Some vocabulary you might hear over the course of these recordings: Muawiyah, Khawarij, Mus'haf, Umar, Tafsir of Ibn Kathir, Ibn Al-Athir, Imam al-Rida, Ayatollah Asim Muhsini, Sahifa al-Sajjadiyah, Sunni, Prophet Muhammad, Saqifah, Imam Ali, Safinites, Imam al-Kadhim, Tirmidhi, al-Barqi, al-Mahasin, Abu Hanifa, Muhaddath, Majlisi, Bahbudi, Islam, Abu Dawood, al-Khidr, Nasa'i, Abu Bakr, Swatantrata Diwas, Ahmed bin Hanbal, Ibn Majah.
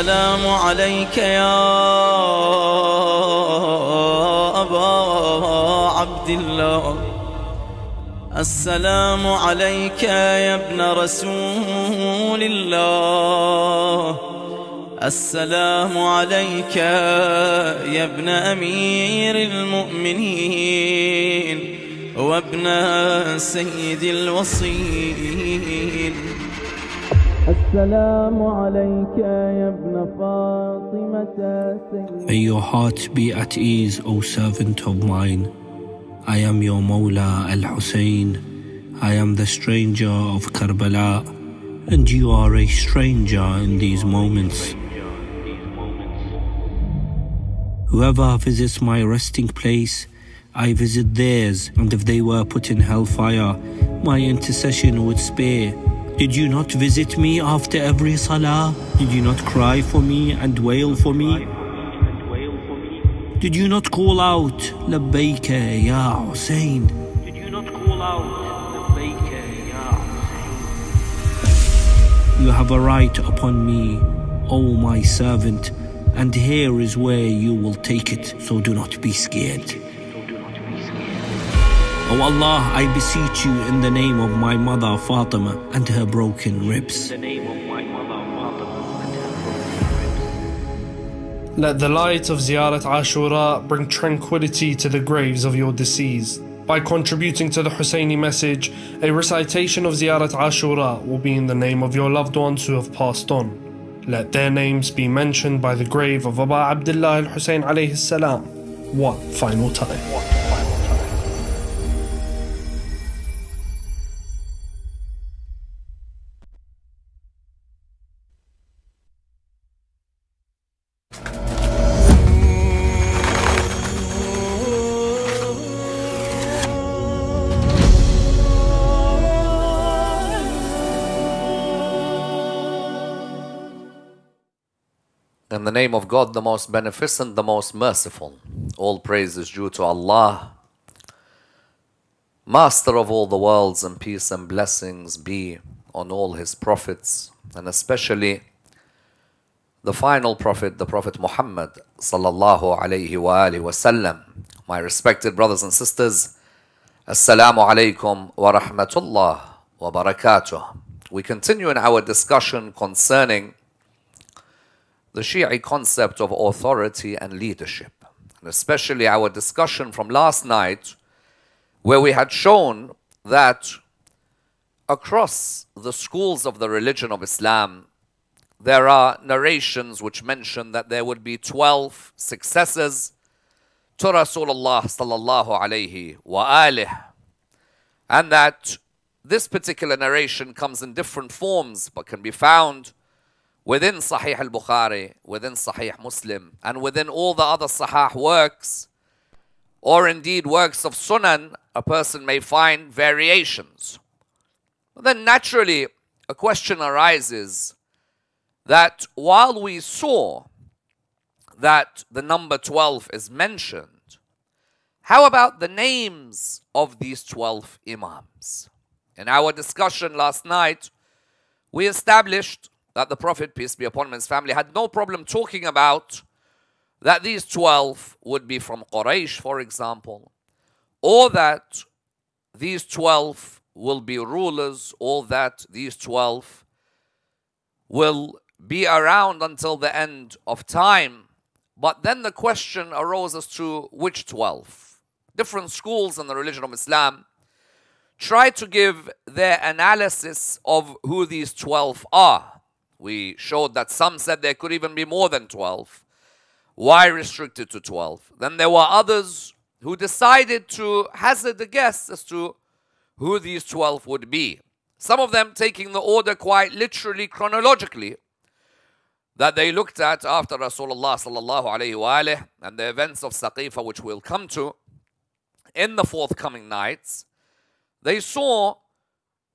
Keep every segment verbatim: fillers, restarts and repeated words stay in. السلام عليك يا أبا عبد الله السلام عليك يا ابن رسول الله السلام عليك يا ابن أمير المؤمنين وابن سيد الوصيين السلام عليك يا ابن فاطمة May your heart be at ease, O servant of mine. I am your Mawla al-Husayn. I am the stranger of Karbala, and you are a stranger in these moments. Whoever visits my resting place, I visit theirs, and if they were put in hellfire, my intercession would spare. Did you not visit me after every salah? Did you not cry for me and wail for me? Did you not call out, Labbayka ya Hussain? Did you not call out, Labbayka ya Hussain? You have a right upon me, O my servant, and here is where you will take it, so do not be scared. O Allah, I beseech you in the name of my mother Fatima and her broken ribs. Let the light of Ziyarat Ashura bring tranquility to the graves of your deceased. By contributing to the Husayni message, a recitation of Ziyarat Ashura will be in the name of your loved ones who have passed on. Let their names be mentioned by the grave of Aba Abdullah al-Husayn alayhi salam. One final time. In the name of God, the most beneficent, the most merciful. All praise is due to Allah, master of all the worlds, and peace and blessings be on all his prophets, and especially the final prophet, the Prophet Muhammad sallallahu alayhi wa alihi wasallam. My respected brothers and sisters, assalamu alaykum wa rahmatullah wa barakatuh. We continue in our discussion concerning the Shi'i concept of authority and leadership, and especially our discussion from last night, where we had shown that across the schools of the religion of Islam, there are narrations which mention that there would be twelve successors to Rasulullah sallallahu alayhi wa alihi, and that this particular narration comes in different forms but can be found within Sahih al-Bukhari, within Sahih Muslim, and within all the other Sahih works, or indeed works of Sunan. A person may find variations. But then naturally, a question arises that while we saw that the number twelve is mentioned, how about the names of these twelve imams? In our discussion last night, we established that the Prophet, peace be upon him, and his family had no problem talking about that these twelve would be from Quraysh, for example, or that these twelve will be rulers, or that these twelve will be around until the end of time. But then the question arose as to which twelve? Different schools in the religion of Islam try to give their analysis of who these twelve are. We showed that some said there could even be more than twelve. Why restricted to twelve? Then there were others who decided to hazard a guess as to who these twelve would be. Some of them taking the order quite literally, chronologically, that they looked at after Rasulullah sallallahu alayhi wa alihi and the events of Saqifah, which we'll come to in the forthcoming nights. They saw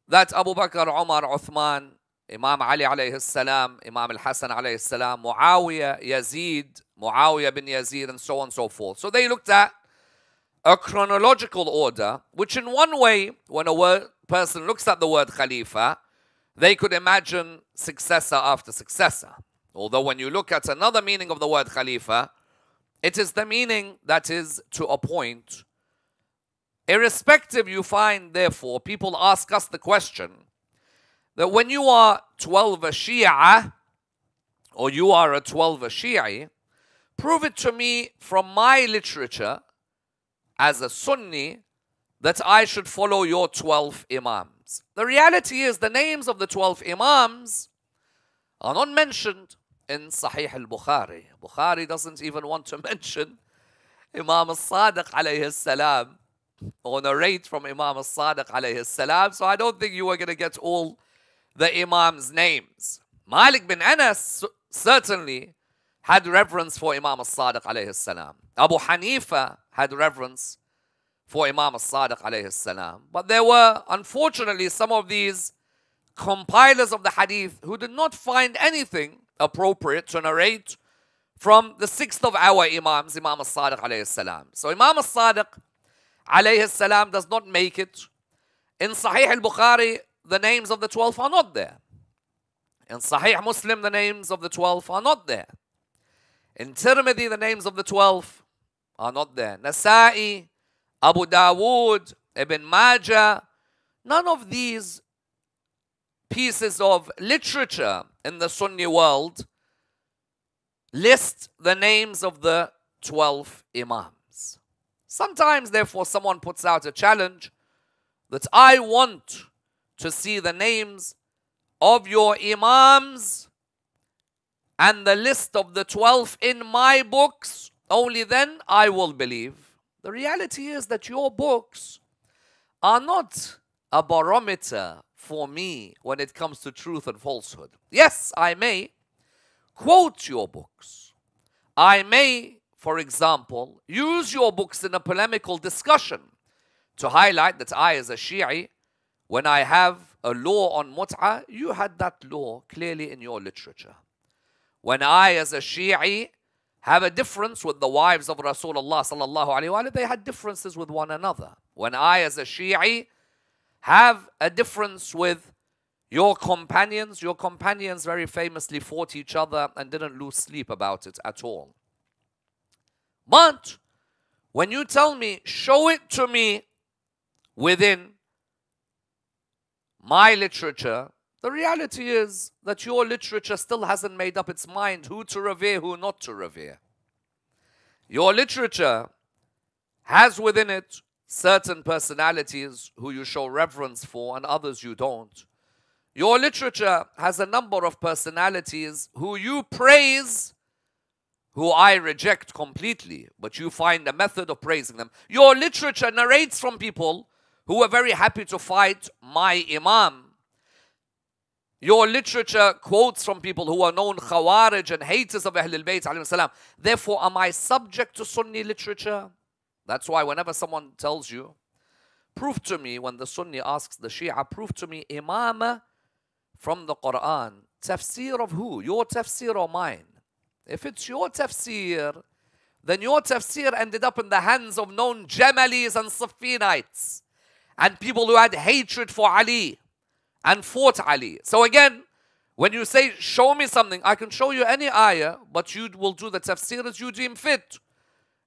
that Abu Bakr, Umar, Uthman, Imam Ali alayhi salam, Imam al-Hassan alayhi salam, Muawiyah, Yazid, Muawiyah bin Yazid, and so on and so forth. So they looked at a chronological order, which in one way, when a word, person looks at the word Khalifa, they could imagine successor after successor. Although when you look at another meaning of the word Khalifa, it is the meaning that is to appoint. Irrespective, you find, therefore, people ask us the question that when you are twelve a Shia, or you are a twelve a Shi'i, prove it to me from my literature as a Sunni that I should follow your twelve Imams. The reality is the names of the twelve Imams are not mentioned in Sahih al-Bukhari. Bukhari doesn't even want to mention Imam al-Sadiq alayhi salam or narrate from Imam al-Sadiq alayhi salam. So I don't think you are going to get all the Imams' names. Malik bin Anas certainly had reverence for Imam al-Sadiq alayhi salam. Abu Hanifa had reverence for Imam al-Sadiq alayhi salam. But there were, unfortunately, some of these compilers of the hadith who did not find anything appropriate to narrate from the sixth of our Imams, Imam al-Sadiq alayhi salam. So Imam al-Sadiq alayhi salam does not make it. In Sahih al-Bukhari, the names of the twelve are not there. In Sahih Muslim, the names of the twelve are not there. In Tirmidhi, the names of the twelve are not there. Nasa'i, Abu Dawood, Ibn Majah, none of these pieces of literature in the Sunni world list the names of the twelve Imams. Sometimes, therefore, someone puts out a challenge that I want to see the names of your Imams and the list of the twelve in my books, only then I will believe. The reality is that your books are not a barometer for me when it comes to truth and falsehood. Yes, I may quote your books. I may, for example, use your books in a polemical discussion to highlight that I, as a Shi'i, when I have a law on mut'ah, you had that law clearly in your literature. When I, as a Shi'i, have a difference with the wives of Rasulullah sallallahu alaihi wasallam, they had differences with one another. When I, as a Shi'i, have a difference with your companions, your companions very famously fought each other and didn't lose sleep about it at all. But when you tell me, show it to me within my literature, the reality is that your literature still hasn't made up its mind who to revere, who not to revere. Your literature has within it certain personalities who you show reverence for and others you don't. Your literature has a number of personalities who you praise, who I reject completely, but you find a method of praising them. Your literature narrates from people who were very happy to fight my Imam. Your literature quotes from people who are known Khawarij and haters of Ahlul Bayt alayhi salam. Therefore, am I subject to Sunni literature? That's why whenever someone tells you, prove to me, when the Sunni asks the Shia, prove to me Imama from the Quran. Tafsir of who? Your tafsir or mine? If it's your tafsir, then your tafsir ended up in the hands of known Jamalis and Safinites and people who had hatred for Ali and fought Ali. So again, when you say, show me something, I can show you any ayah, but you will do the tafsir as you deem fit.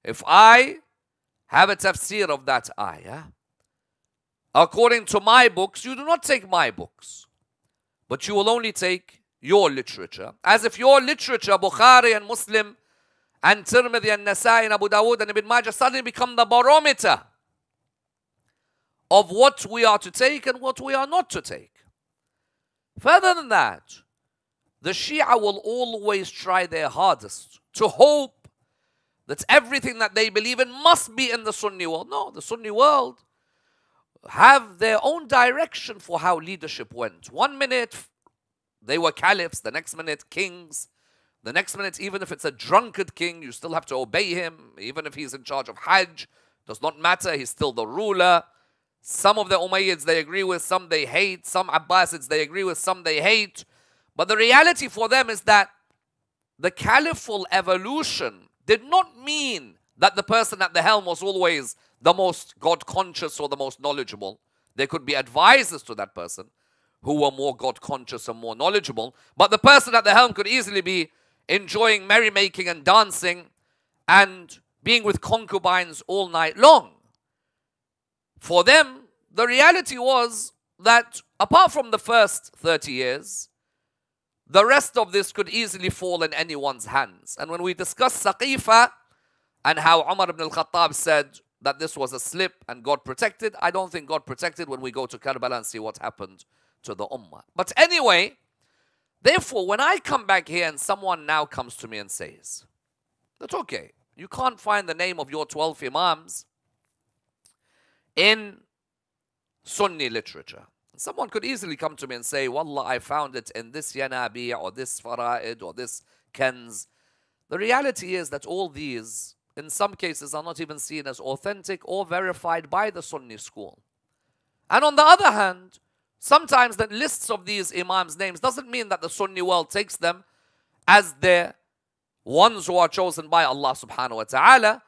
If I have a tafsir of that ayah according to my books, you do not take my books, but you will only take your literature. As if your literature, Bukhari and Muslim and Tirmidhi and Nasa'i and Abu Dawood and Ibn Majah, suddenly become the barometer of what we are to take and what we are not to take. Further than that, the Shia will always try their hardest to hope that everything that they believe in must be in the Sunni world. No, the Sunni world have their own direction for how leadership went. One minute they were caliphs, the next minute kings, the next minute even if it's a drunkard king, you still have to obey him, even if he's in charge of Hajj, does not matter, he's still the ruler. Some of the Umayyads they agree with, some they hate. Some Abbasids they agree with, some they hate. But the reality for them is that the caliphal evolution did not mean that the person at the helm was always the most God-conscious or the most knowledgeable. There could be advisors to that person who were more God-conscious and more knowledgeable. But the person at the helm could easily be enjoying merrymaking and dancing and being with concubines all night long. For them, the reality was that apart from the first thirty years, the rest of this could easily fall in anyone's hands. And when we discuss Saqifah and how Umar ibn al-Khattab said that this was a slip and God protected, I don't think God protected when we go to Karbala and see what happened to the Ummah. But anyway, therefore, when I come back here and someone now comes to me and says, that's okay, you can't find the name of your twelve Imams in Sunni literature. Someone could easily come to me and say, wallah, I found it in this Yanabi or this Fara'id or this Kenz. The reality is that all these, in some cases, are not even seen as authentic or verified by the Sunni school. And on the other hand, sometimes the lists of these Imams' names doesn't mean that the Sunni world takes them as their ones who are chosen by Allah subhanahu wa ta'ala,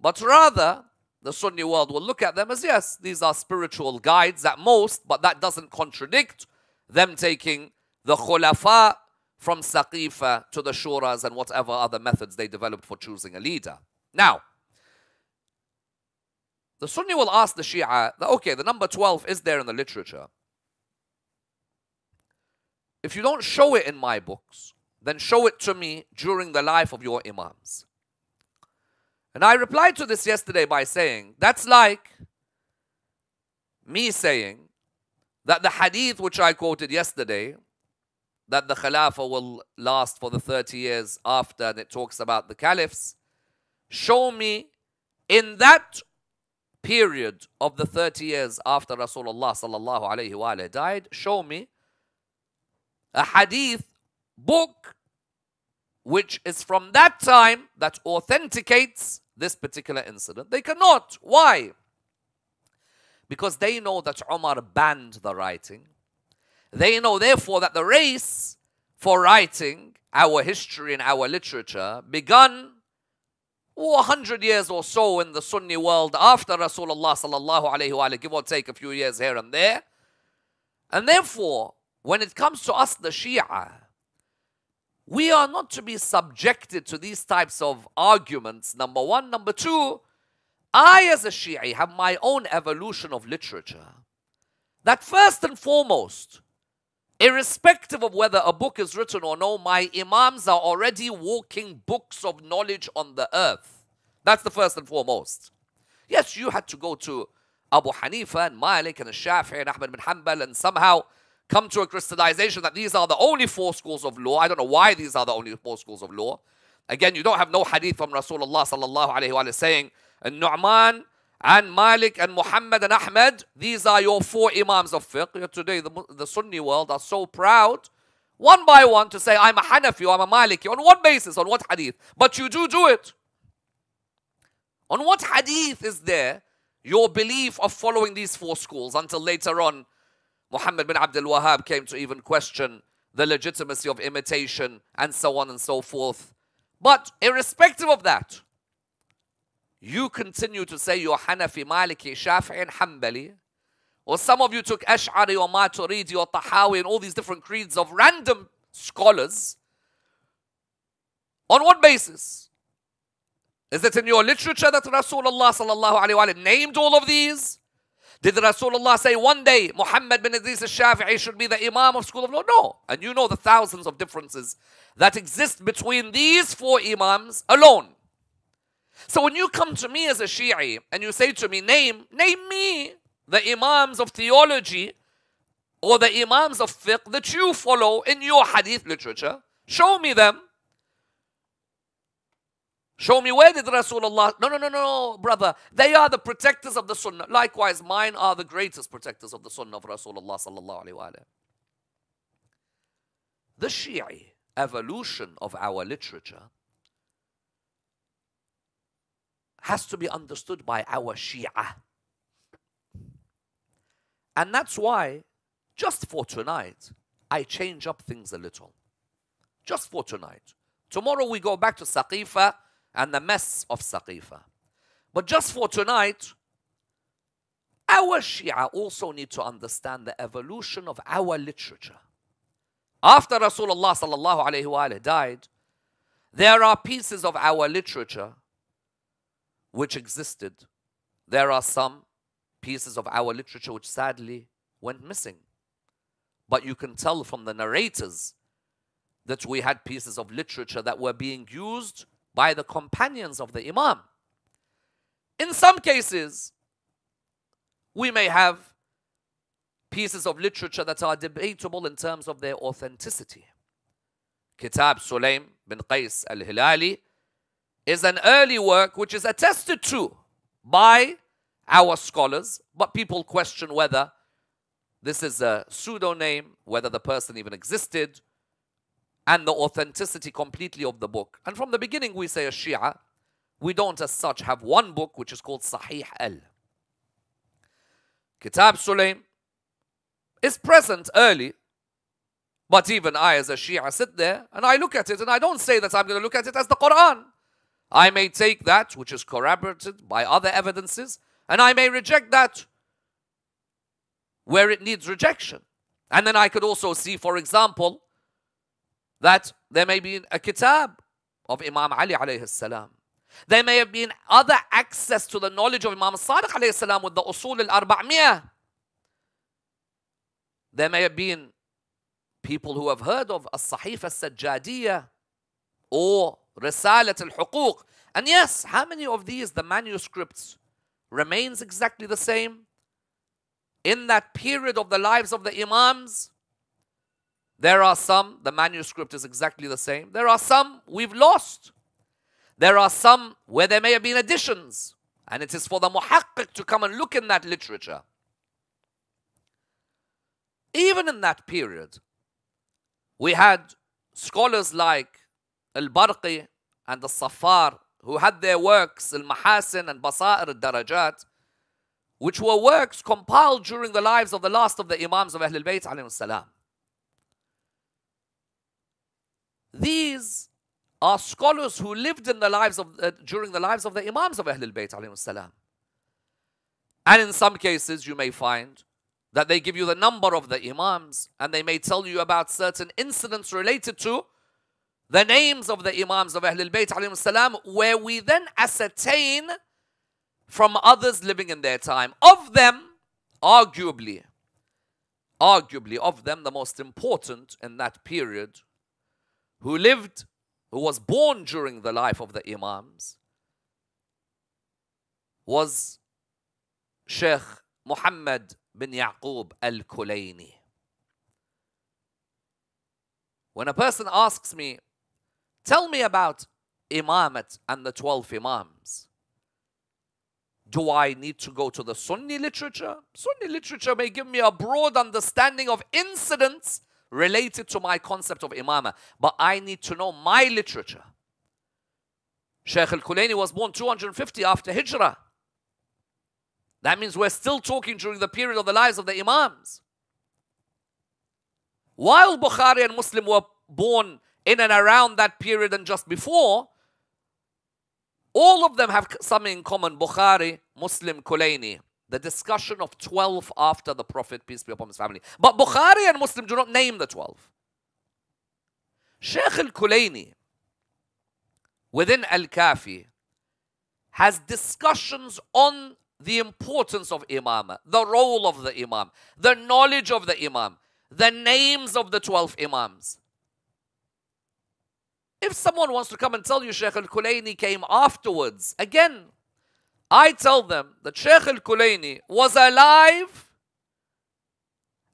but rather the Sunni world will look at them as, yes, these are spiritual guides at most, but that doesn't contradict them taking the khulafa from Saqifah to the shuras and whatever other methods they developed for choosing a leader. Now, the Sunni will ask the Shia, okay, the number twelve is there in the literature. If you don't show it in my books, then show it to me during the life of your Imams. And I replied to this yesterday by saying, that's like me saying that the hadith which I quoted yesterday, that the Khilafah will last for the thirty years after, and it talks about the caliphs, show me in that period of the thirty years after Rasulullah sallallahu alayhi wa alayhi died, show me a hadith book which is from that time that authenticates this particular incident. They cannot. Why? Because they know that Umar banned the writing. They know, therefore, that the race for writing our history and our literature begun oh, one hundred years or so in the Sunni world after Rasulullah sallallahu alayhi wa alayhi, give or take a few years here and there. And therefore, when it comes to us, the Shia, we are not to be subjected to these types of arguments, number one. Number two, I as a Shi'i have my own evolution of literature. That first and foremost, irrespective of whether a book is written or no, my Imams are already walking books of knowledge on the earth. That's the first and foremost. Yes, you had to go to Abu Hanifa and Malik and Shafi'i and Ahmed bin Hanbal and somehow come to a crystallization that these are the only four schools of law. I don't know why these are the only four schools of law. Again, you don't have no hadith from Rasulullah sallallahu alayhi wa saying, Nu'man and Malik and Muhammad and Ahmed, these are your four Imams of fiqh. Today, the, the Sunni world are so proud, one by one, to say, I'm a Hanafi, I'm a Maliki. On what basis? On what hadith? But you do do it. On what hadith is there your belief of following these four schools until later on Muhammad bin Abdul Wahhab came to even question the legitimacy of imitation and so on and so forth. But irrespective of that, you continue to say you're Hanafi, Maliki, Shafi'i and Hanbali. Or some of you took Ash'ari or Maturidi or Tahawi and all these different creeds of random scholars. On what basis? Is it in your literature that Rasulullah sallallahu alayhi wa sallam named all of these? Did Rasulullah say one day Muhammad bin Idris al-Shafi'i should be the Imam of School of Law? No. And you know the thousands of differences that exist between these four Imams alone. So when you come to me as a Shi'i and you say to me, name, name me the Imams of theology or the Imams of fiqh that you follow in your hadith literature. Show me them. Show me where did Rasulullah... No, no, no, no, brother. They are the protectors of the Sunnah. Likewise, mine are the greatest protectors of the Sunnah of Rasulullah sallallahu alayhi wa alayhi. The Shi'i evolution of our literature has to be understood by our Shia. And that's why, just for tonight, I change up things a little. Just for tonight. Tomorrow we go back to Saqifah and the mess of Saqifah. But just for tonight, our Shia also need to understand the evolution of our literature. After Rasulullah sallallahu alayhi wa died, There are pieces of our literature which existed. There are some pieces of our literature which sadly went missing. But you can tell from the narrators that we had pieces of literature that were being used by the companions of the Imam. In some cases, we may have pieces of literature that are debatable in terms of their authenticity. Kitab Sulaym bin Qais al-Hilali is an early work which is attested to by our scholars, but people question whether this is a pseudonym, whether the person even existed, and the authenticity completely of the book. And from the beginning we say as Shia, we don't as such have one book which is called Sahih al. Kitab Sulaym is present early, but even I as a Shia sit there and I look at it, and I don't say that I'm going to look at it as the Quran. I may take that which is corroborated by other evidences, and I may reject that where it needs rejection. And then I could also see, for example, that there may be a kitab of Imam Ali alayhi salam. There may have been other access to the knowledge of Imam al-Sadiq alayhi salam with the usul al-arba'miyah. There may have been people who have heard of al-Sahif al-Sajjadiyah or Risalat al-Huquq. And yes, how many of these, the manuscripts, remains exactly the same? In that period of the lives of the Imams, there are some, the manuscript is exactly the same. There are some we've lost. There are some where there may have been additions. And it is for the muhaqqiq to come and look in that literature. Even in that period, we had scholars like al-Barqi and al-Saffar who had their works, al-Mahasin and Basair al-Darajat, which were works compiled during the lives of the last of the Imams of Ahlul Bayt alayhi salam. These are scholars who lived in the lives of uh, during the lives of the Imams of Ahlul Bayt alayhi salam. And in some cases you may find that they give you the number of the Imams, and they may tell you about certain incidents related to the names of the Imams of Ahlul Bayt alayhi salam, where we then ascertain from others living in their time. Of them, arguably, arguably of them, the most important in that period, who lived, who was born during the life of the Imams, was Sheikh Muhammad bin Ya'qub Al-Kulayni. When a person asks me, tell me about Imamat and the twelve Imams, do I need to go to the Sunni literature? Sunni literature may give me a broad understanding of incidents related to my concept of Imamah, but I need to know my literature. Shaykh Al-Kulayni was born two hundred fifty after Hijrah. That means we're still talking during the period of the lives of the Imams. While Bukhari and Muslim were born in and around that period and just before, all of them have something in common: Bukhari, Muslim, Kulayni. The discussion of twelve after the Prophet, peace be upon his family. But Bukhari and Muslim do not name the twelve. Shaykh Al-Kulayni, within Al-Kafi, has discussions on the importance of Imamah, the role of the Imam, the knowledge of the Imam, the names of the twelve Imams. If someone wants to come and tell you Shaykh Al-Kulayni came afterwards, again, I tell them that Shaykh Al-Kulayni was alive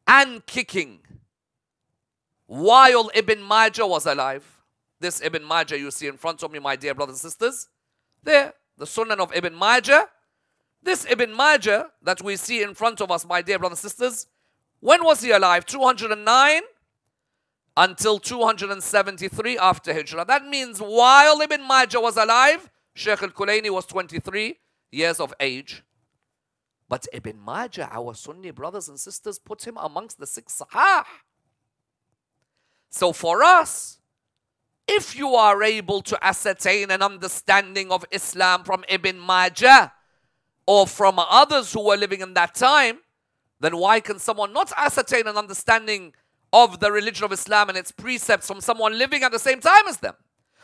and kicking while Ibn Majah was alive. This Ibn Majah you see in front of me, my dear brothers and sisters, there, the Sunan of Ibn Majah. This Ibn Majah that we see in front of us, my dear brothers and sisters, when was he alive? two hundred nine until two hundred seventy-three after Hijrah. That means while Ibn Majah was alive, Shaykh Al-Kulayni was twenty-three years of age. But Ibn Majah, our Sunni brothers and sisters, put him amongst the six Sahih. So for us, if you are able to ascertain an understanding of Islam from Ibn Majah or from others who were living in that time, then why can someone not ascertain an understanding of the religion of Islam and its precepts from someone living at the same time as them?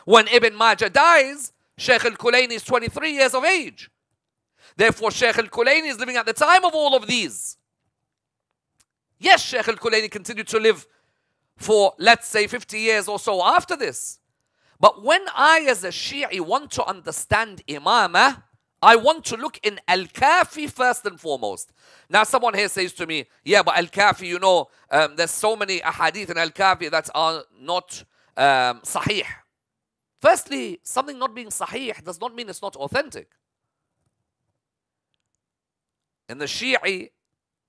When Ibn Majah dies, Sheikh al-Kulayni is twenty-three years of age. Therefore, Sheikh al-Kulayni is living at the time of all of these. Yes, Sheikh al-Kulayni continued to live for, let's say, fifty years or so after this. But when I, as a Shi'i, want to understand Imamah, I want to look in Al-Kafi first and foremost. Now, someone here says to me, yeah, but Al-Kafi, you know, um, there's so many ahadith in Al-Kafi that are not um, sahih. Firstly, something not being sahih does not mean it's not authentic. In the Shi'i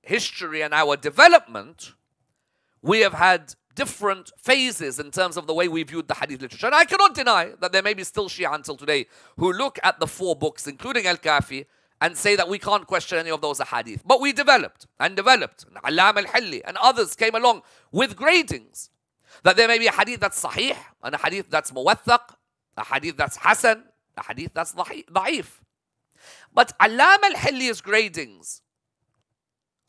history and our development, we have had different phases in terms of the way we viewed the hadith literature. And I cannot deny that there may be still Shia until today who look at the four books, including Al-Kafi, and say that we can't question any of those hadith. But we developed and developed. And Allam al-Hilli and others came along with gradings. That there may be a hadith that's sahih, and a hadith that's muwathaq, a hadith that's hasan, a hadith that's da'if. But Allam al-Hilli's gradings,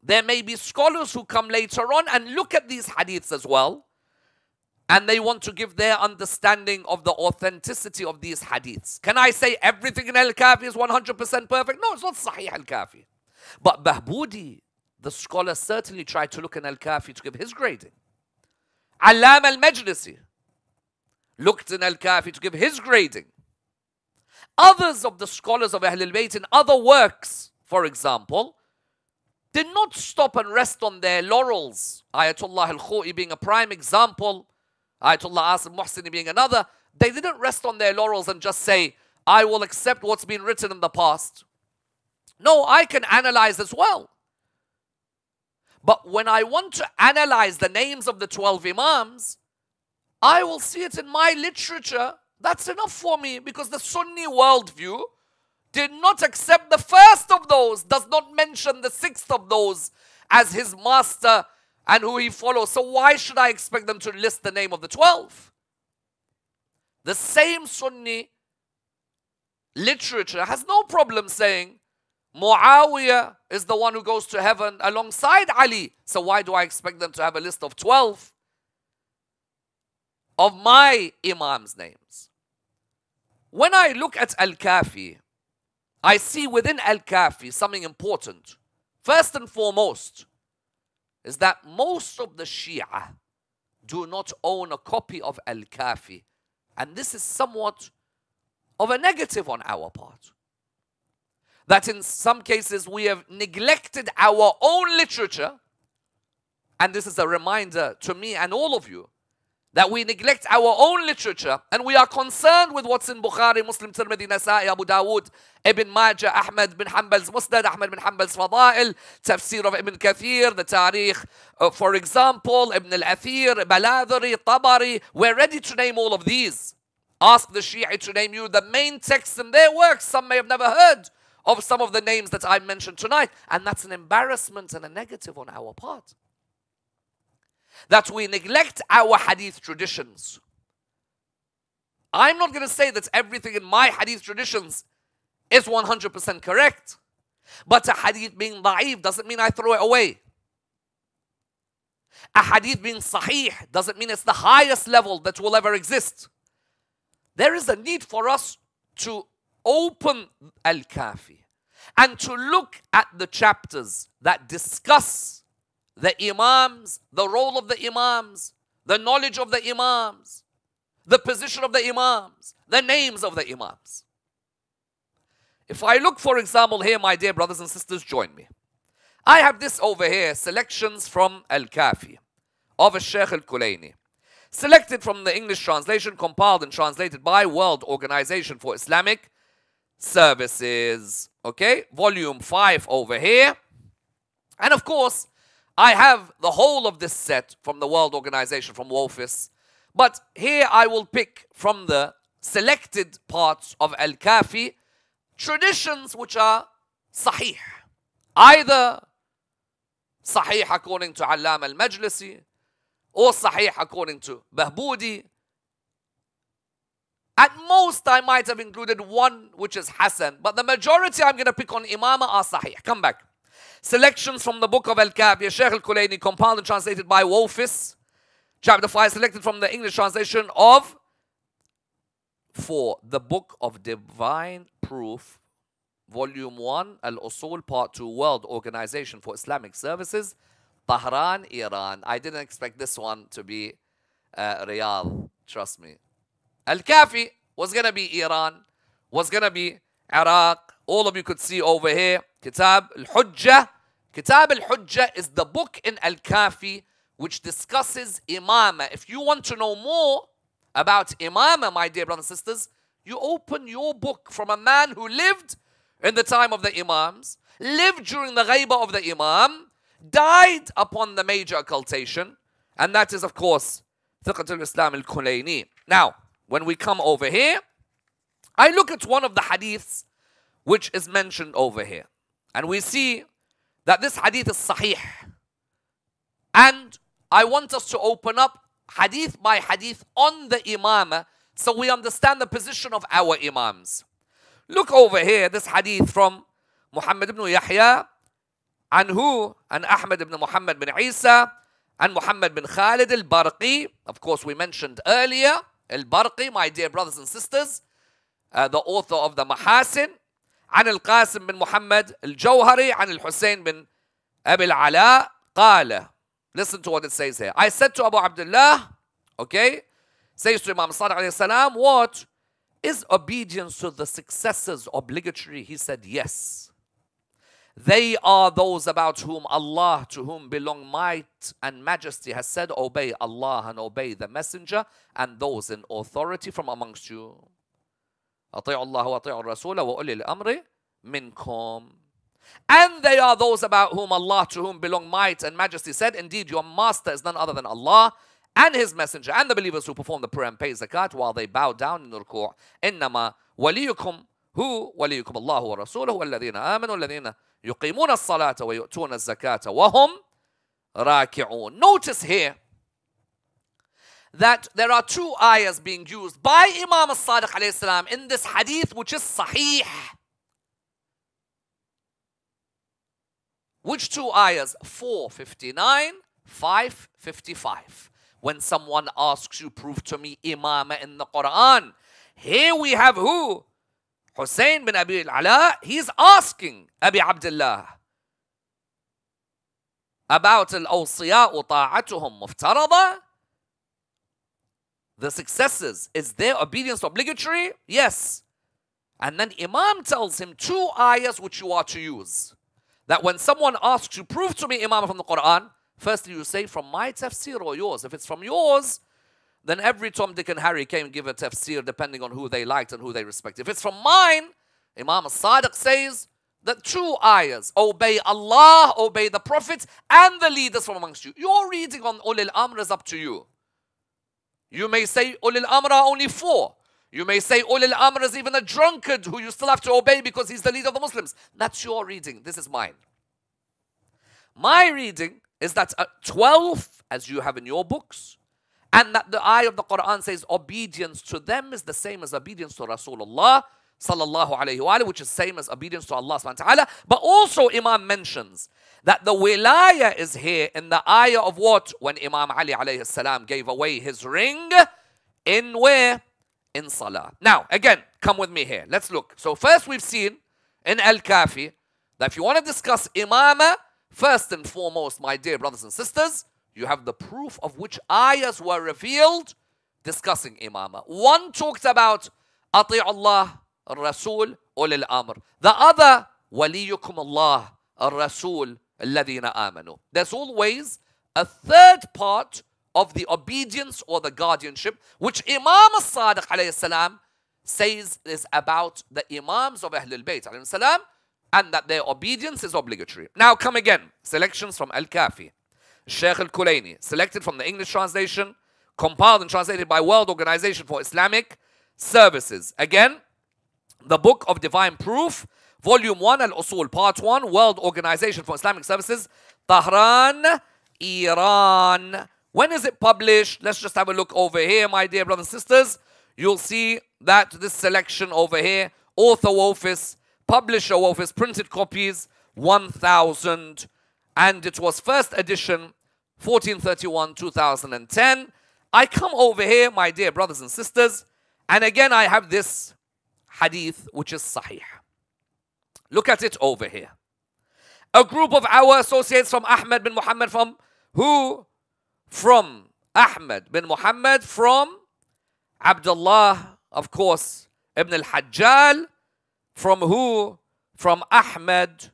there may be scholars who come later on and look at these hadiths as well, and they want to give their understanding of the authenticity of these hadiths. Can I say everything in Al-Kafi is one hundred percent perfect? No, it's not Sahih Al-Kafi. But Bahbudi, the scholar, certainly tried to look in Al-Kafi to give his grading. Allam al-Majlisi looked in Al-Kafi to give his grading. Others of the scholars of Ahlul Bayt in other works, for example, did not stop and rest on their laurels. Ayatollah al-Khoi being a prime example, Ayatollah Asim Muhsini being another. They didn't rest on their laurels and just say, I will accept what's been written in the past. No, I can analyze as well. But when I want to analyze the names of the twelve Imams, I will see it in my literature. That's enough for me, because the Sunni worldview did not accept the first of those, does not mention the sixth of those as his master and who he follows. So why should I expect them to list the name of the twelve? The same Sunni literature has no problem saying Muawiyah is the one who goes to heaven alongside Ali. So why do I expect them to have a list of twelve of my Imam's names? When I look at Al-Kafi, I see within Al-Kafi something important. First and foremost is that most of the Shia do not own a copy of Al-Kafi. And this is somewhat of a negative on our part. That in some cases we have neglected our own literature. And this is a reminder to me and all of you that we neglect our own literature and we are concerned with what's in Bukhari, Muslim, Tirmidhi, Nasa'i, Abu Dawood, Ibn Majah, Ahmed bin Hanbal's Musnad, Ahmed bin Hanbal's Fada'il, Tafsir of Ibn Kathir, the Tariq, uh, for example, Ibn al-Athir, Baladhari, Tabari. We're ready to name all of these. Ask the Shi'i to name you the main texts in their works. Some may have never heard of some of the names that I mentioned tonight. And that's an embarrassment and a negative on our part. That we neglect our hadith traditions. I'm not going to say that everything in my hadith traditions is one hundred percent correct. But a hadith being da'if doesn't mean I throw it away. A hadith being sahih doesn't mean it's the highest level that will ever exist. There is a need for us to open Al-Kafi and to look at the chapters that discuss the Imams, the role of the Imams, the knowledge of the Imams, the position of the Imams, the names of the Imams. If I look, for example, here, my dear brothers and sisters, join me. I have this over here, selections from Al-Kafi, of Sheikh Al-Kulayni. Selected from the English translation, compiled and translated by World Organization for Islamic Services. Okay, volume five over here. And of course, I have the whole of this set from the World Organization, from WOFIS. But here I will pick from the selected parts of Al-Kafi traditions which are sahih. Either sahih according to Allam al-Majlisi or sahih according to Bahbudi. At most I might have included one which is hasan. But the majority I'm going to pick on Imama are sahih. Come back. Selections from the book of Al-Kafi, Sheikh Al-Kulayni, compiled and translated by WOFIS. Chapter five, selected from the English translation of for the Book of Divine Proof, Volume one, Al-Usul, Part two, World Organization for Islamic Services, Bahrain, Iran. I didn't expect this one to be uh, Riyadh, trust me. Al-Kafi was going to be Iran, was going to be Iraq. All of you could see over here, Kitab Al-Hujjah. Kitab Al-Hujjah is the book in Al-Kafi which discusses Imamah. If you want to know more about Imamah, my dear brothers and sisters, you open your book from a man who lived in the time of the Imams, lived during the Ghaibah of the Imam, died upon the major occultation, and that is, of course, Thiqatul Islam Al-Kulayni. Now, when we come over here, I look at one of the hadiths which is mentioned over here, and we see that this hadith is sahih. And I want us to open up hadith by hadith on the imamah so we understand the position of our imams. Look over here, this hadith from Muhammad ibn Yahya, and who? And Ahmed ibn Muhammad bin Isa, and Muhammad bin Khalid al-Barqi. Of course, we mentioned earlier, al-Barqi, my dear brothers and sisters, uh, the author of the Mahasin, عن القاسم بن محمد الجوهري عن الحسين بن أبي العلاء قال. Listen to what it says here. I said to Abu Abdullah, okay, says to Imam Sadiq alayhi salam, what? Is obedience to the successors obligatory? He said, yes. They are those about whom Allah, to whom belong might and majesty, has said, obey Allah and obey the messenger and those in authority from amongst you. And they are those about whom Allah, to whom belong might and majesty, said, indeed your master is none other than Allah and his messenger and the believers who perform the prayer and pay zakat while they bow down in ruku'. إِنَّمَا وَلِيُّكُمْ هُوَ وَلِيُّكُمْ اللَّهُ وَرَسُولُهُ وَالَّذِينَ آمَنُوا وَالَّذِينَ يُقِيمُونَ الصَّلَاةَ وَيُؤْتُونَ الزَّكَاةَ وَهُمْ رَاكِعُونَ. Notice here that there are two ayahs being used by Imam al-Sadiq alayhi salam in this hadith which is sahih. Which two ayahs? four fifty-nine, five fifty-five. When someone asks you, prove to me imamah in the Quran. Here we have who? Hussein bin Abi al-Ala. He's asking Abi Abdullah about al-awsiya'u ta'atuhum muftarada. The successors, is their obedience obligatory? Yes. And then Imam tells him two ayahs which you are to use. That when someone asks you, prove to me imamah from the Quran, firstly you say, from my tafsir or yours. If it's from yours, then every Tom, Dick and Harry can give a tafsir depending on who they liked and who they respect. If it's from mine, Imam al-Sadiq says that two ayahs, obey Allah, obey the Prophet and the leaders from amongst you. Your reading on Ulil Amr is up to you. You may say Ulil Amr are only four. You may say Ulil Amr is even a drunkard who you still have to obey because he's the leader of the Muslims. That's your reading. This is mine. My reading is that twelve, as you have in your books, and that the eye of the Quran says obedience to them is the same as obedience to Rasulullah sallallahu alayhi wa alayhi, which is same as obedience to Allah subhanahu wa ta'ala. But also Imam mentions that the wilayah is here in the ayah of what? When Imam Ali alayhi salam gave away his ring in where? In salah. Now again, come with me here. Let's look. So first we've seen in Al-Kafi that if you want to discuss imamah, first and foremost, my dear brothers and sisters, you have the proof of which ayahs were revealed discussing imamah. One talked about Ati Allah Rasul Ulil Amr. The other, Waliyukum Allah Rasul Alladina Amanu. There's always a third part of the obedience or the guardianship, which Imam al-Sadiq alayhi salam says is about the imams of Ahlul Bayt alayhi salam, and that their obedience is obligatory. Now come again, selections from Al-Kafi. Sheikh Al-Kulayni, selected from the English translation, compiled and translated by World Organization for Islamic Services. Again, the Book of Divine Proof, Volume one, Al-Usul, Part one, World Organization for Islamic Services, Tehran, Iran. When is it published? Let's just have a look over here, my dear brothers and sisters. You'll see that this selection over here, author office, publisher office, printed copies, one thousand. And it was first edition, fourteen thirty-one, two thousand ten. I come over here, my dear brothers and sisters, And again, I have this hadith, which is sahih. Look at it over here. A group of our associates from Ahmed bin Muhammad from who? From Ahmed bin Muhammad, from Abdullah, of course, Ibn al-Hajjal, from who? From Ahmed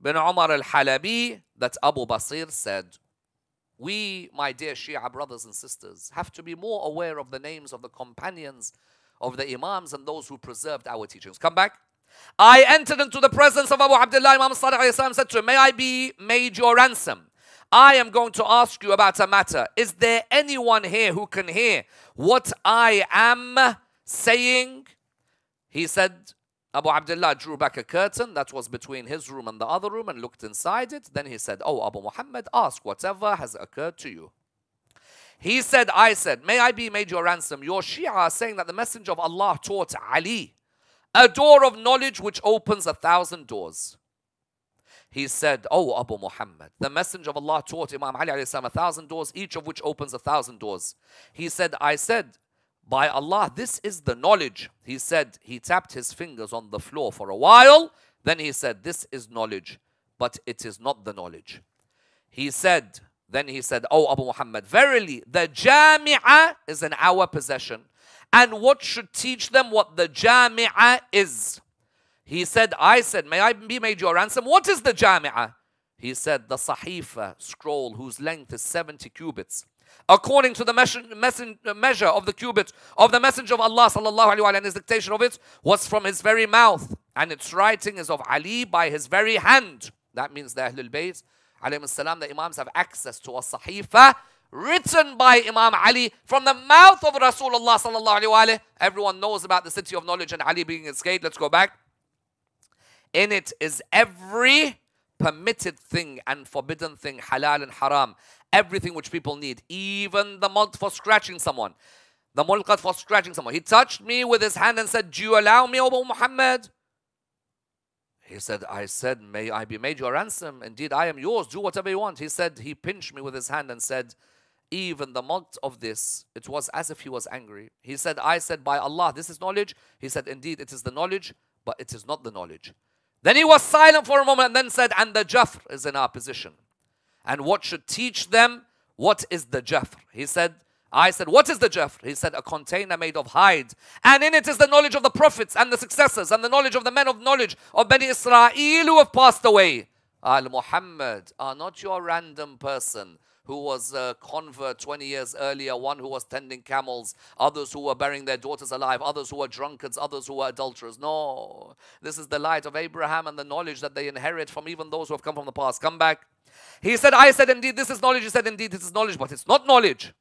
bin Umar al-Halabi, that Abu Basir said. We, my dear Shia brothers and sisters, have to be more aware of the names of the companions of the Imams and those who preserved our teachings. Come back. I entered into the presence of Abu Abdullah, Imam al-Sadiq, and said to him, may I be made your ransom? I am going to ask you about a matter. Is there anyone here who can hear what I am saying? He said, Abu Abdullah drew back a curtain that was between his room and the other room and looked inside it. Then he said, oh, Abu Muhammad, ask whatever has occurred to you. He said, I said, may I be made your ransom? Your Shia are saying that the Messenger of Allah taught Ali a door of knowledge which opens a thousand doors. He said, oh, Abu Muhammad, the Messenger of Allah taught Imam Ali alayhi salam a thousand doors, each of which opens a thousand doors. He said, I said, by Allah, this is the knowledge. He said, he tapped his fingers on the floor for a while. Then he said, this is knowledge, but it is not the knowledge. He said, then he said, oh, Abu Muhammad, verily, the Jami'ah is in our possession. And what should teach them what the Jami'ah is? He said, I said, may I be made your ransom? What is the Jami'ah? He said, the Sahifa scroll whose length is seventy cubits. According to the measure of the cubit of the Messenger of Allah sallallahu alaihi wasallam, and his dictation of it was from his very mouth, and its writing is of Ali by his very hand. That means the Ahlul Bayt, the Imams, have access to a Sahifa written by Imam Ali from the mouth of Rasulullah sallallahu alaihi wasallam. Everyone knows about the city of knowledge and Ali being its gate. Let's go back. In it is every permitted thing and forbidden thing, halal and haram, everything which people need, even the mulq for scratching someone. The mulqat for scratching someone. He touched me with his hand and said, do you allow me, O Muhammad? He said, I said, may I be made your ransom? Indeed, I am yours. Do whatever you want. He said, he pinched me with his hand and said, even the mulq of this, it was as if he was angry. He said, I said, by Allah, this is knowledge. He said, indeed, it is the knowledge, but it is not the knowledge. Then he was silent for a moment and then said, and the Jafr is in our position. And what should teach them what is the Jafr? He said, I said, what is the Jafr? He said, a container made of hide. And in it is the knowledge of the prophets and the successors and the knowledge of the men of knowledge of Bani Israel who have passed away. Al-Muhammad are not your random person who was a convert twenty years earlier, one who was tending camels, others who were burying their daughters alive, others who were drunkards, others who were adulterers. No, this is the light of Abraham and the knowledge that they inherit from even those who have come from the past. Come back. He said, I said, indeed, this is knowledge. He said, indeed, this is knowledge, but it's not knowledge.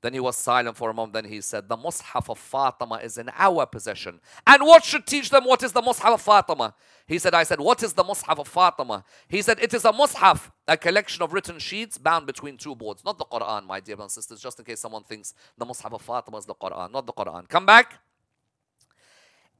Then he was silent for a moment. Then he said, the Mus'haf of Fatima is in our possession. And what should teach them what is the Mus'haf of Fatima? He said, I said, what is the Mus'haf of Fatima? He said, it is a Mus'haf, a collection of written sheets bound between two boards. Not the Quran, my dear brothers and sisters, just in case someone thinks the Mus'haf of Fatima is the Quran. Not the Quran. Come back.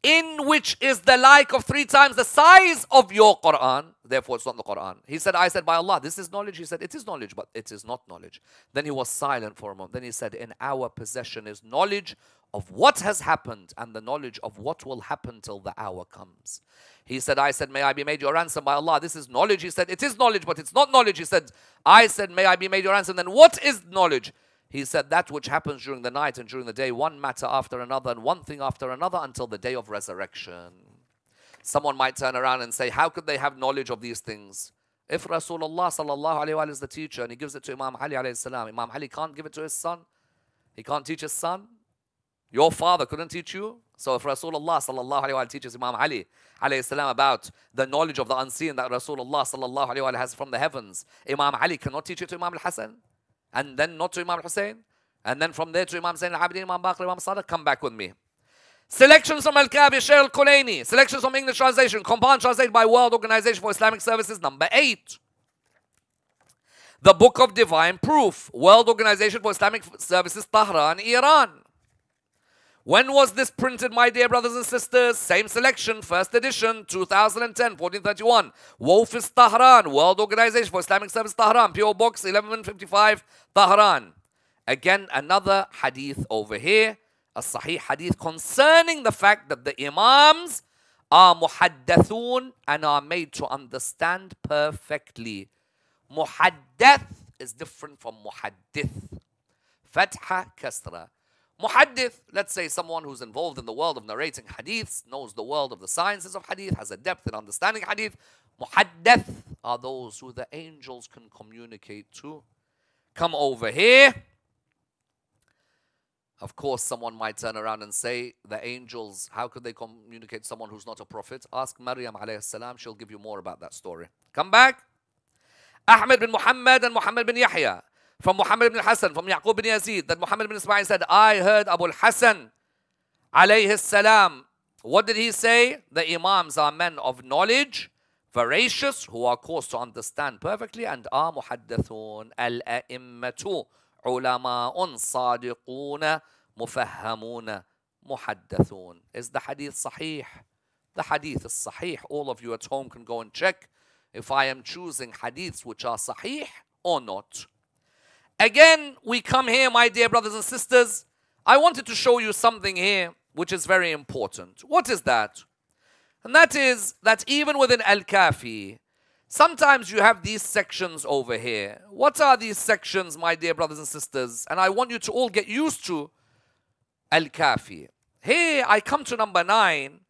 In which is the like of three times the size of your Quran. Therefore, it's not the Quran. He said, I said, by Allah, this is knowledge. He said, it is knowledge, but it is not knowledge. Then he was silent for a moment. Then he said, in our possession is knowledge of what has happened and the knowledge of what will happen till the hour comes. He said, I said, may I be made your ransom? By Allah, this is knowledge. He said, it is knowledge, but it's not knowledge. He said, I said, may I be made your ransom? Then what is knowledge? He said, that which happens during the night and during the day, one matter after another and one thing after another until the day of resurrection. Someone might turn around and say, how could they have knowledge of these things? If Rasulullah sallallahu alayhi wa sallam is the teacher and he gives it to Imam Ali alayhi salam, Imam Ali can't give it to his son. He can't teach his son. Your father couldn't teach you. So if Rasulullah sallallahu alayhi wa sallam teaches Imam Ali alayhi salam about the knowledge of the unseen that Rasulullah sallallahu alayhi wa sallam has from the heavens, Imam Ali cannot teach it to Imam al-Hassan. And then not to Imam al-Husayn. And then from there to Imam Zayn al-Abidin, Imam Baqir, Imam al-Sadiq. Come back with me. Selections from Al-Kafi, Sheikh al-Kulayni. Selections from English translation. Compiled and translated by World Organization for Islamic Services. Number eight. The Book of Divine Proof. World Organization for Islamic Services, Tehran, Iran. When was this printed, my dear brothers and sisters? Same selection, first edition, two thousand ten, fourteen thirty-one. Wofis Tehran, World Organization for Islamic Service, Tehran. P O Box eleven fifty-five, Tehran. Again, another hadith over here. a Sahih hadith concerning the fact that the Imams are muhaddathun and are made to understand perfectly. Muhaddath is different from muhaddith. Fatha, kasra. Muhaddith, let's say someone who's involved in the world of narrating hadiths, knows the world of the sciences of hadith, has a depth in understanding hadith. Muhaddath are those who the angels can communicate to. Come over here. Of course, someone might turn around and say, the angels, how could they communicate to someone who's not a prophet? Ask Maryam alayhi salam, she'll give you more about that story. Come back. Ahmed bin Muhammad and Muhammad bin Yahya. From Muhammad bin Hassan, from Ya'qub bin Yazid, that Muhammad bin Ismail said, I heard Abu al-Hassan alayhi salam. What did he say? The Imams are men of knowledge, voracious, who are caused to understand perfectly, and are muhaddathun. Al-a'immatu ulama'un sadiquna mufahhamuna muhaddathun. Is the hadith sahih? The hadith is sahih. All of you at home can go and check if I am choosing hadiths which are sahih or not. Again, we come here, my dear brothers and sisters. I wanted to show you something here which is very important. What is that? And that is that even within Al-Kafi, sometimes you have these sections over here. What are these sections, my dear brothers and sisters? And I want you to all get used to Al-Kafi. Here, I come to number nine.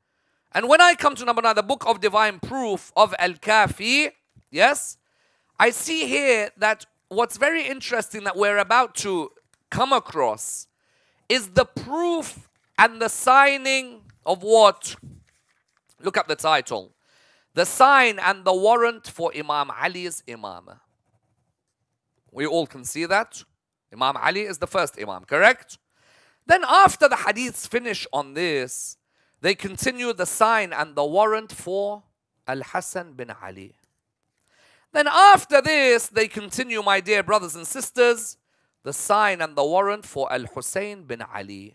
And when I come to number nine, the book of divine proof of Al-Kafi, yes, I see here that what's very interesting that we're about to come across is the proof and the signing of what? Look at the title. The sign and the warrant for Imam Ali's imamah. We all can see that. Imam Ali is the first imam, correct? Then after the hadiths finish on this, they continue the sign and the warrant for Al-Hassan bin Ali. Then after this, they continue, my dear brothers and sisters, the sign and the warrant for Al-Husayn bin Ali.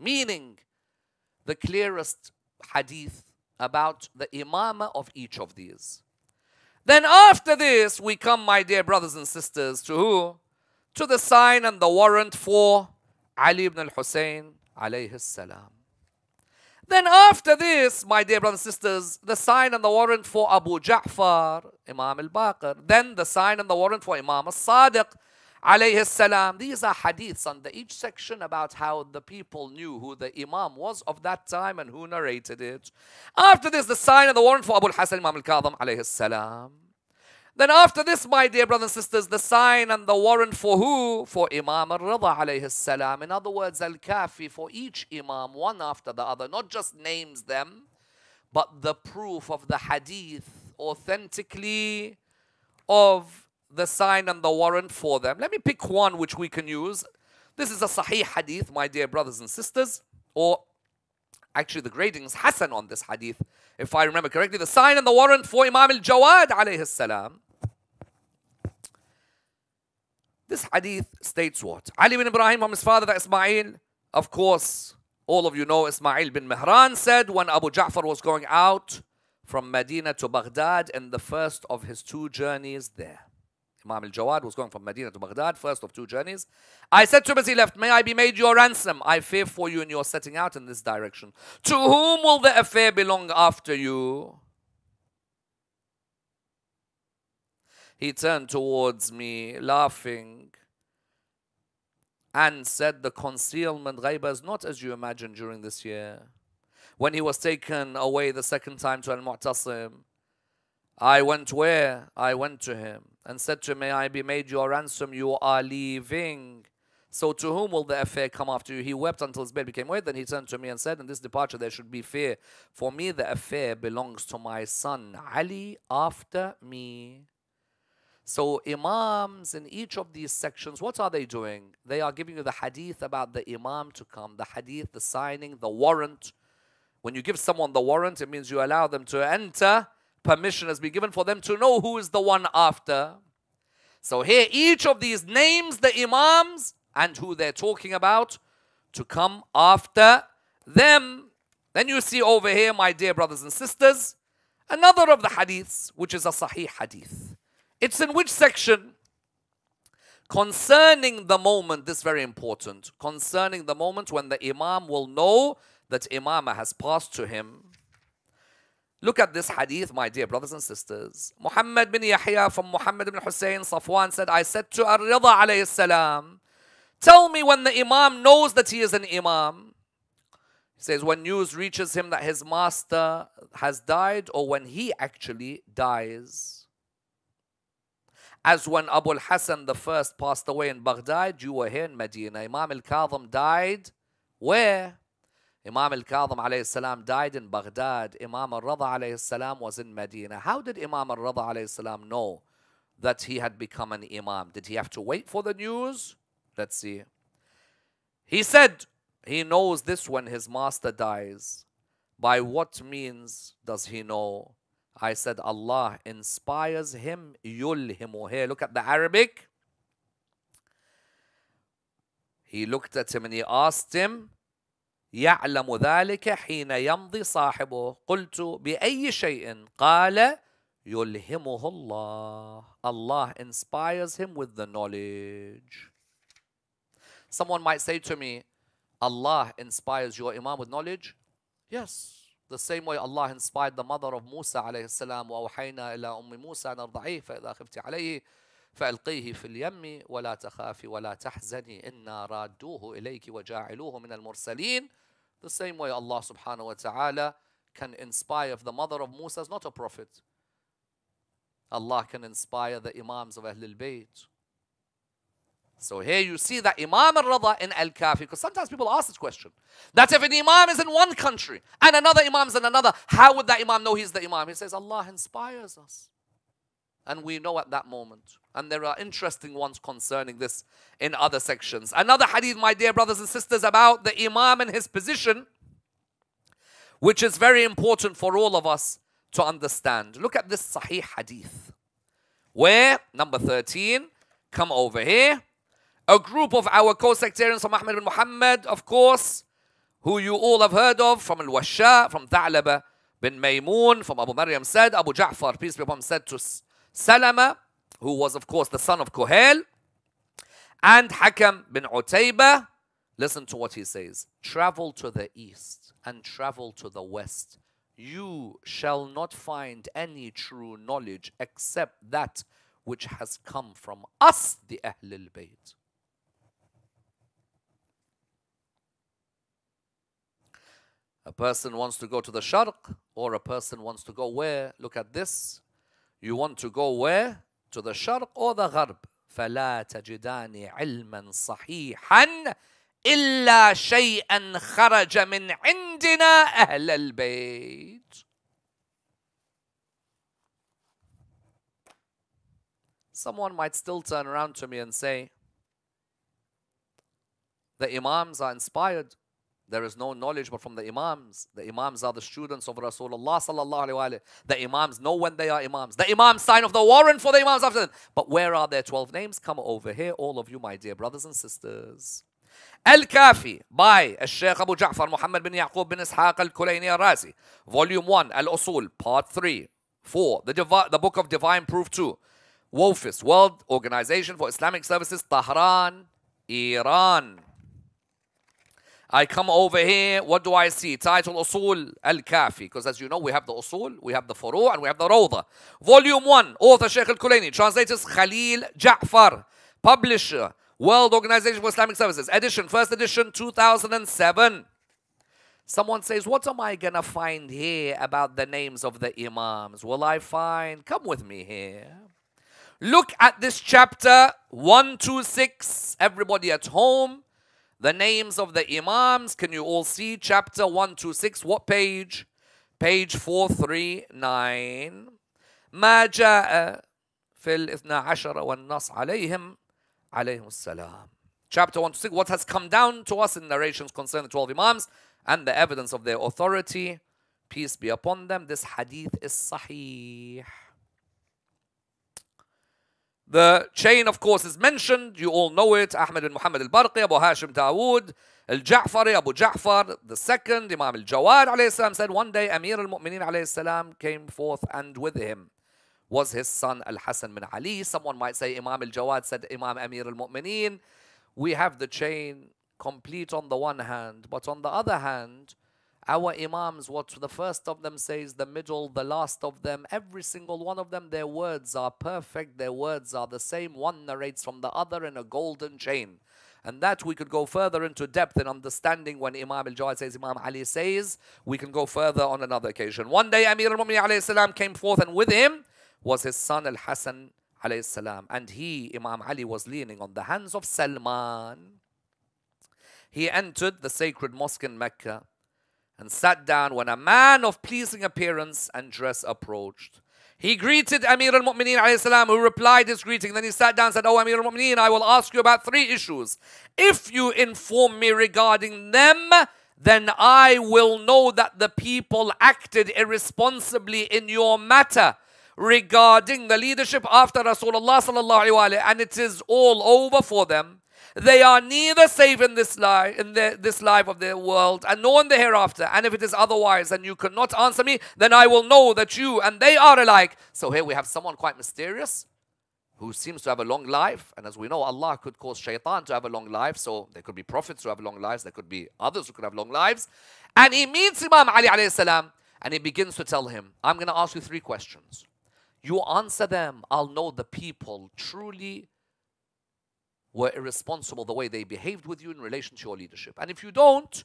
Meaning, the clearest hadith about the imamah of each of these. Then after this, we come, my dear brothers and sisters, to who? To the sign and the warrant for Ali ibn al-Husayn alayhi salam. Then after this, my dear brothers and sisters, the sign and the warrant for Abu Ja'far, Imam al-Baqir. Then the sign and the warrant for Imam al-Sadiq, alayhi salam. These are hadiths under each section about how the people knew who the Imam was of that time and who narrated it. After this, the sign and the warrant for Abu al-Hassan, Imam al-Kadhim, alayhi salam. Then after this, my dear brothers and sisters, the sign and the warrant for who? For Imam al-Rida alayhi salam. In other words, Al-Kafi for each Imam, one after the other, not just names them, but the proof of the hadith authentically of the sign and the warrant for them. Let me pick one which we can use. This is a sahih hadith, my dear brothers and sisters, or actually, the grading is Hassan on this hadith, if I remember correctly. The sign and the warrant for Imam al-Jawad, alayhi salam. This hadith states what? Ali bin Ibrahim from his father, that Ismail. Of course, all of you know Ismail bin Mihran said when Abu Ja'far was going out from Medina to Baghdad in the first of his two journeys there. Imam al-Jawad was going from Medina to Baghdad, first of two journeys. I said to him as he left, may I be made your ransom. I fear for you and you are setting out in this direction. To whom will the affair belong after you? He turned towards me, laughing, and said, the concealment, ghaibah, is not as you imagined during this year. When he was taken away the second time to Al-Mu'tasim, I went where? I went to him and said to him, may I be made your ransom, you are leaving. So to whom will the affair come after you? He wept until his bed became wet. Then he turned to me and said, in this departure there should be fear. For me the affair belongs to my son Ali after me. So imams in each of these sections, what are they doing? They are giving you the hadith about the imam to come. The hadith, the signing, the warrant. When you give someone the warrant, it means you allow them to enter. Permission has been given for them to know who is the one after. So here each of these names the imams and who they're talking about to come after them. Then you see over here, my dear brothers and sisters, another of the hadiths, which is a sahih hadith. It's in which section? Concerning the moment, this is very important. Concerning the moment when the Imam will know that Imamah has passed to him. Look at this hadith, my dear brothers and sisters. Muhammad bin Yahya from Muhammad bin Hussein Safwan said, I said to Al-Rida alayhi salam, tell me when the Imam knows that he is an Imam. He says, when news reaches him that his master has died, or when he actually dies. As when Abu al-Hassan the first passed away in Baghdad, you were here in Medina. Imam al-Kadhim died where? Imam al-Kadhim alayhi salam died in Baghdad. Imam al-Rida alayhi salam was in Medina. How did Imam al-Rida alayhi salam know that he had become an Imam? Did he have to wait for the news? Let's see. He said he knows this when his master dies. By what means does he know? I said Allah inspires him, yulhimu. Here, look at the Arabic. He looked at him and he asked him, يعلم ذلك حين يمضي صاحبه قلت بأي شيء قال يلهمه الله. Allah inspires him with the knowledge. Someone might say to me, Allah inspires your Imam with knowledge? Yes. The same way Allah inspired the mother of Musa عليه السلام وأوحينا إلى أم موسى أن أرضعيه فإذا خفت عليه فألقيه في اليم ولا تخافي ولا تحزني إنا رادوه إليك وجاعلوه من المرسلين. The same way Allah subhanahu wa ta'ala can inspire, if the mother of Musa is not a prophet, Allah can inspire the Imams of Ahlul Bayt. So here you see that Imam al-Rida in Al-Kafi, because sometimes people ask this question, that if an Imam is in one country and another Imam is in another, how would that Imam know he's the Imam? He says Allah inspires us. And we know at that moment. And there are interesting ones concerning this in other sections. Another hadith, my dear brothers and sisters, about the Imam and his position, which is very important for all of us to understand. Look at this Sahih hadith, where, number thirteen, come over here. A group of our co-sectarians from Ahmed bin Muhammad, of course, who you all have heard of, from Al-Washa, from Tha'laba bin Maymun, from Abu Maryam said, Abu Ja'far, peace be upon him, said to Salama, who was of course the son of Kuhail, and Hakam bin Utaybah, listen to what he says. Travel to the east and travel to the west. You shall not find any true knowledge except that which has come from us, the Ahlul Bayt. A person wants to go to the Sharq, or a person wants to go where? Look at this. You want to go where? To the Sharq or the Gharb? فَلَا تَجِدَانِ عِلْمًا صَحِيحًا إِلَّا شَيْئًا خَرَجَ مِنْ عِنْدِنَا أَهْلَ الْبَيْتِ. Someone might still turn around to me and say, the Imams are inspired. There is no knowledge but from the Imams. The Imams are the students of Rasulullah sallallahu alayhi wa alayhi. The Imams know when they are Imams. The Imams sign off the warrant for the Imams after them. But where are their twelve names? Come over here, all of you, my dear brothers and sisters. Al-Kafi by Sheikh Abu Ja'far Muhammad bin Ya'qub bin Ishaq Al-Kulayni Al-Razi. Volume one, Al-Usul, Part three, four, the, the Book of Divine Proof two. WOFIS, World Organization for Islamic Services, Tehran, Iran. I come over here, what do I see? Title Usul Al-Kafi, because as you know, we have the Usul, we have the Furu, and we have the Rawda. Volume one, author Sheikh Al-Kulayni, translators Khalil Ja'far, publisher, World Organization for Islamic Services, edition, first edition, two thousand seven. Someone says, what am I going to find here about the names of the Imams? Will I find, come with me here. Look at this chapter, one two six, everybody at home. The names of the Imams, can you all see? Chapter one two six, what page? Page four three nine. ما جاء في الاثنى عشر والنص عليهم عليهم السلام. Chapter one two six, what has come down to us in narrations concerning the twelve Imams and the evidence of their authority. Peace be upon them. This hadith is sahih. The chain, of course, is mentioned. You all know it. Ahmed bin Muhammad al-Barqi, Abu Hashim Dawood, al-Ja'fari, Abu Ja'far the second, Imam al-Jawad alayhi salam said, one day Amir al-Mu'mineen alayhi salam came forth and with him was his son Al-Hassan bin Ali. Someone might say Imam al-Jawad said Imam Amir al-Mu'mineen. We have the chain complete on the one hand, but on the other hand, our imams, what the first of them says, the middle, the last of them, every single one of them, their words are perfect, their words are the same. One narrates from the other in a golden chain. And that we could go further into depth in understanding when Imam al-Jawad says, Imam Ali says, we can go further on another occasion. One day Amir al-Mu'minin alayhi salam came forth, and with him was his son Al-Hassan alayhi salam. And he, Imam Ali, was leaning on the hands of Salman. He entered the sacred mosque in Mecca and sat down when a man of pleasing appearance and dress approached. He greeted Amir al-Mu'mineen alayhi salam, who replied his greeting. Then he sat down and said, "Oh Amir al-Mu'mineen, I will ask you about three issues. If you inform me regarding them, then I will know that the people acted irresponsibly in your matter regarding the leadership after Rasulullah sallallahu alayhi wa, and it is all over for them. They are neither safe in this life, in the, this life of the world, and nor in the hereafter. And if it is otherwise, and you cannot answer me, then I will know that you and they are alike." So here we have someone quite mysterious, who seems to have a long life. And as we know, Allah could cause shaitan to have a long life. So there could be prophets who have long lives. There could be others who could have long lives. And he meets Imam Ali alayhi salam, and he begins to tell him, "I'm going to ask you three questions. You answer them, I'll know the people truly were irresponsible the way they behaved with you in relation to your leadership. And if you don't,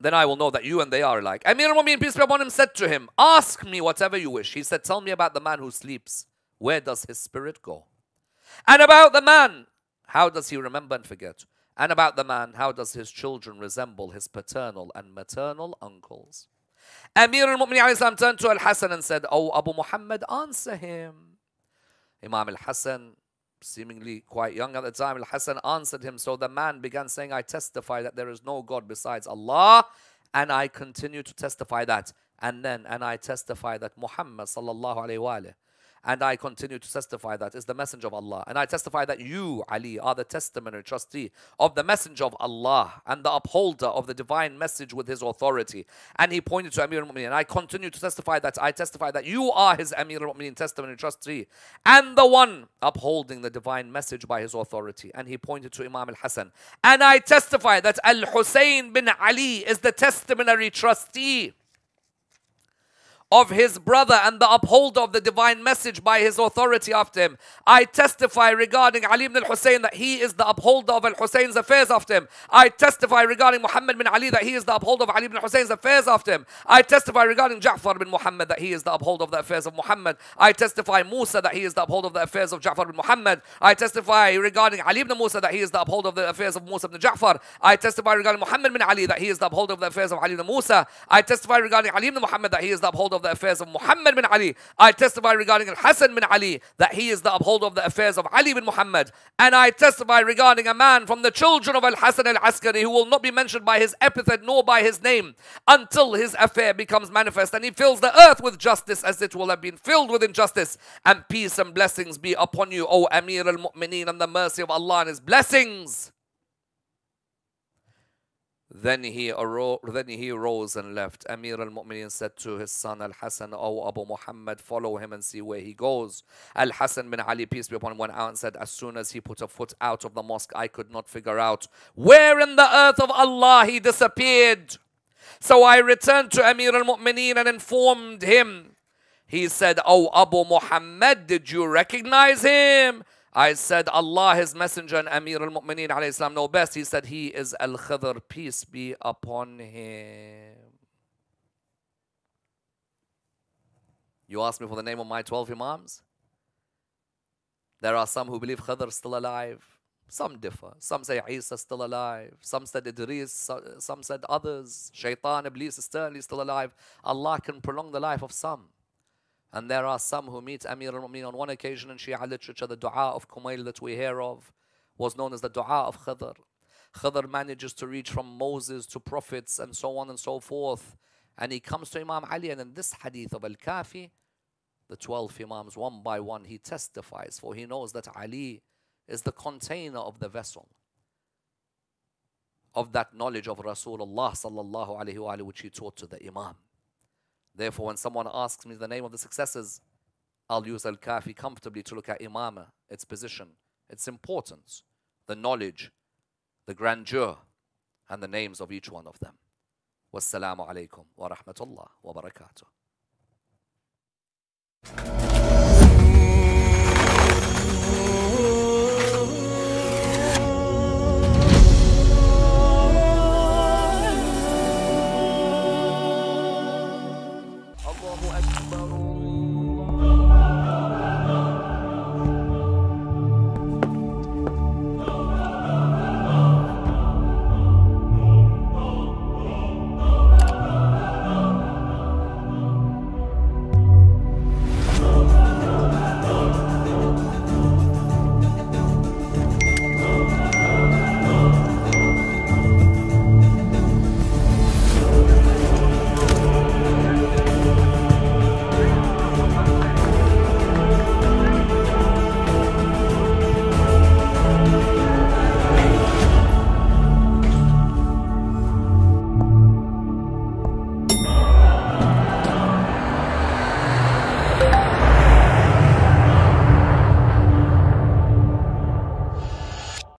then I will know that you and they are alike." Amir al-Mu'minin, peace be upon him, said to him, "Ask me whatever you wish." He said, "Tell me about the man who sleeps. Where does his spirit go? And about the man, how does he remember and forget? And about the man, how does his children resemble his paternal and maternal uncles?" Amir al-Mu'minin alayhi salam turned to Al-Hassan and said, "Oh Abu Muhammad, answer him." Imam Al-Hassan, seemingly quite young at the time, Al-Hassan answered him. So the man began saying, "I testify that there is no God besides Allah, and I continue to testify that. And then, and I testify that Muhammad sallallahu alayhi wa alayhi, and I continue to testify that is the messenger of Allah. And I testify that you, Ali, are the testamentary trustee of the messenger of Allah and the upholder of the divine message with his authority." And he pointed to Amir al-Mu'minin. "I continue to testify that I testify that you are his Amir al-Mu'minin, testamentary trustee, and the one upholding the divine message by his authority." And he pointed to Imam al-Hassan. "And I testify that Al-Husayn bin Ali is the testamentary trustee of his brother and the upholder of the divine message by his authority after him. I testify regarding Ali ibn al-Husayn that he is the upholder of al-Husayn's affairs after him. I testify regarding Muhammad bin Ali that he is the upholder of Ali ibn al-Husayn's affairs after him. I testify regarding Ja'far bin Muhammad that he is the upholder of the affairs of Muhammad. I testify Musa that he is the upholder of the affairs of Ja'far bin Muhammad. I testify regarding Ali ibn Musa that he is the upholder of the affairs of Musa ibn Ja'far. I testify regarding Muhammad bin Ali that he is the upholder of the affairs of Ali ibn Musa. I testify regarding Ali ibn Muhammad that he is the upholder of the affairs of Muhammad bin Ali. I testify regarding Al-Hassan bin Ali that he is the upholder of the affairs of Ali bin Muhammad. And I testify regarding a man from the children of Al-Hassan al-Askari who will not be mentioned by his epithet nor by his name until his affair becomes manifest, and he fills the earth with justice as it will have been filled with injustice. And peace and blessings be upon you, O Amir al-Mu'mineen, and the mercy of Allah and his blessings." Then he, arose, then he rose and left. Amir al-Mu'mineen said to his son Al-Hassan, "O Abu Muhammad, follow him and see where he goes." Al-Hassan bin Ali, peace be upon him, went out and said, "As soon as he put a foot out of the mosque, I could not figure out where in the earth of Allah he disappeared. So I returned to Amir al-Mu'mineen and informed him. He said, 'O Abu Muhammad, did you recognize him?' I said, 'Allah, His Messenger, and Amir al-Mu'mineen alayhi salam know best.' He said, 'He is Al-Khidr, peace be upon him.'" You asked me for the name of my twelve Imams? There are some who believe Khidr is still alive. Some differ. Some say Isa is still alive. Some said Idris. Some said others. Shaitan, Iblis is certainly still alive. Allah can prolong the life of some. And there are some who meet Amir al-Mu'mineen on one occasion in Shia literature. The dua of Kumail that we hear of was known as the dua of Khidr. Khidr manages to reach from Moses to prophets and so on and so forth. And he comes to Imam Ali, and in this hadith of Al-Kafi, the twelve Imams, one by one, he testifies, for he knows that Ali is the container of the vessel of that knowledge of Rasulullah sallallahu alayhi wa alayhi, which he taught to the Imam. Therefore, when someone asks me the name of the successors, I'll use Al-Kafi comfortably to look at Imamah, its position, its importance, the knowledge, the grandeur, and the names of each one of them. Wassalamu alaikum wa rahmatullah wa barakatuh.